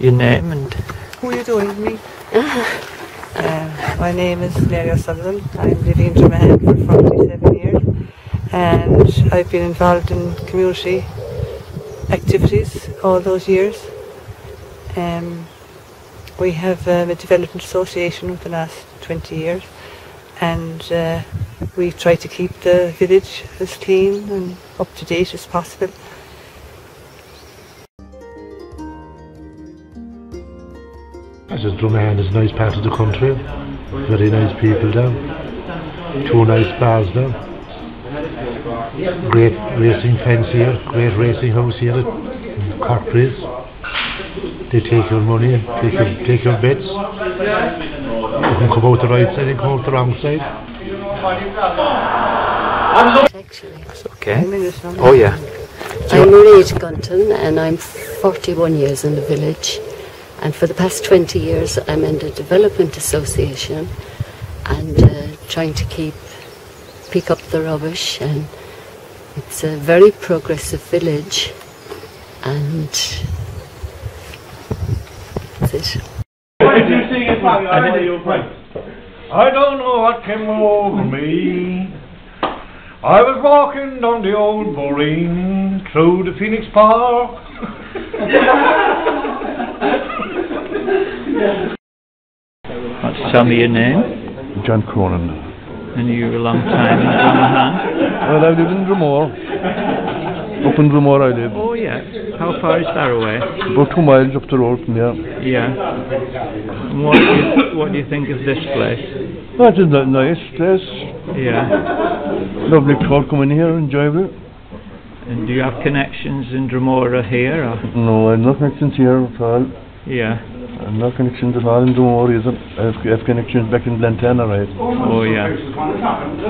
your name and who you doing with me? My name is Larry O'Sullivan. I'm living in Dromahane for 47 years and I've been involved in community activities all those years. We have a development association for the last 20 years and we try to keep the village as clean and up to date as possible. Dromahane is a nice part of the country, very nice people down, two nice bars down, great racing fence here, great racing house here at Cork Race. They take your money, take your bets, you can come out the right side and come out the wrong side. Actually, okay. Oh yeah. I'm Reed Gunton and I'm 41 years in the village. And for the past 20 years I'm in the Development Association and trying to pick up the rubbish, and it's a very progressive village and that's it. I don't know what came over me. I was walking down the old Boreen through the Phoenix Park. Want to tell me your name? John Cronin. And you're a long time in Dromahane? Well, I lived in Dromore. Up in Dromore I live. Oh yeah. How far is that away? About 2 miles up the road from here. Yeah. And what do you think of this place? Well, it's a nice place. Yeah. Lovely people coming here, enjoyable. And do you have connections in Dromore here? Or? No, I have no connections here at all. Yeah. I'm not connections at all in Dromore either. I have connections back in Blantana, right? Oh yeah.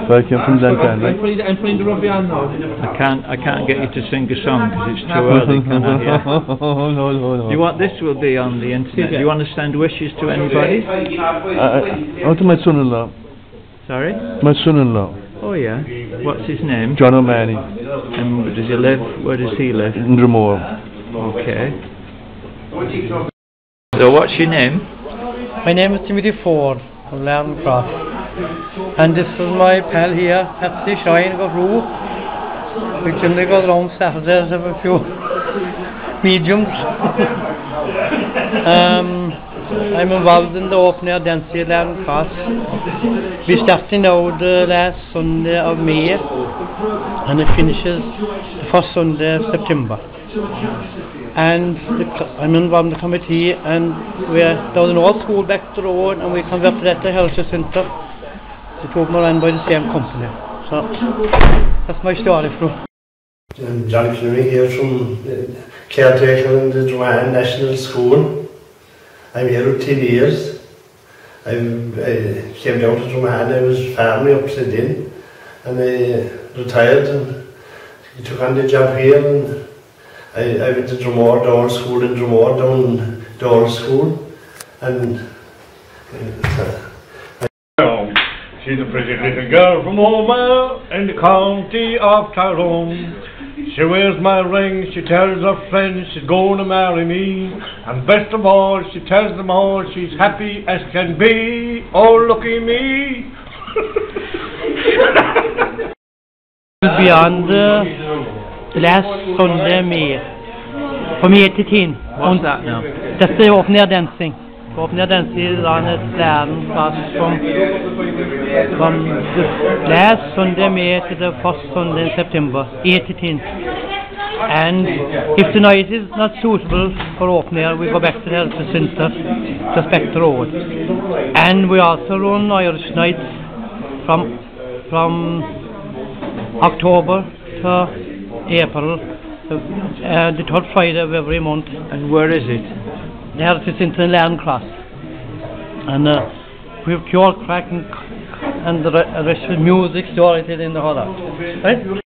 So I came from Blantana. I'm playing the rugby on now. I can't get you to sing a song because it's too early, can I? Yeah. No. Do you want this will be on the internet? Do you want to send wishes to anybody? Out to my son-in-law. Sorry? My son-in-law. Oh yeah. What's his name? John O'Maney. And does he live? Where does he live? In Dromore. Okay. So what's your name? My name is Timothy Ford from Laharn Cross, and this is my pal here, Hatsi Schein Gohru. We generally go around Saturdays, have a few mediums. I'm involved in the open air dance here at Laharn Cross. We started now the last Sunday of May and it finishes the first Sunday of September. And I'm involved in the committee, and we're down in all school back to the road, and we converted that to Heritage Centre. It's run by the same company. So that's my story for. I'm John Cronin here from the caretaker in the Dromahane National School. I'm here for 10 years. I came down to Dromahane, I was family up to then, and I retired and took on the job here. And I went to Dromahane Down School in Dromahane Down School, and she's a pretty little girl from Omagh in the county of Tyrone. She wears my ring, she tells her friends she's going to marry me, and best of all, she tells them all she's happy as can be. Oh, looky me! Beyond last Sunday, May, from 8 to 10. What's that now? That's the open air dancing. The open air dancing is on at Laharn Cross from the last Sunday, May to the first Sunday in September, 8 to 10. And if the night is not suitable for open air, we go back to the health centre, just back the road. And we also run Irish nights from October to April, the third Friday of every month. And where is it? The Hatsi Schein Gohru Cross. And we have cure crack and the rest of music, storytelling in the whole lot. Right?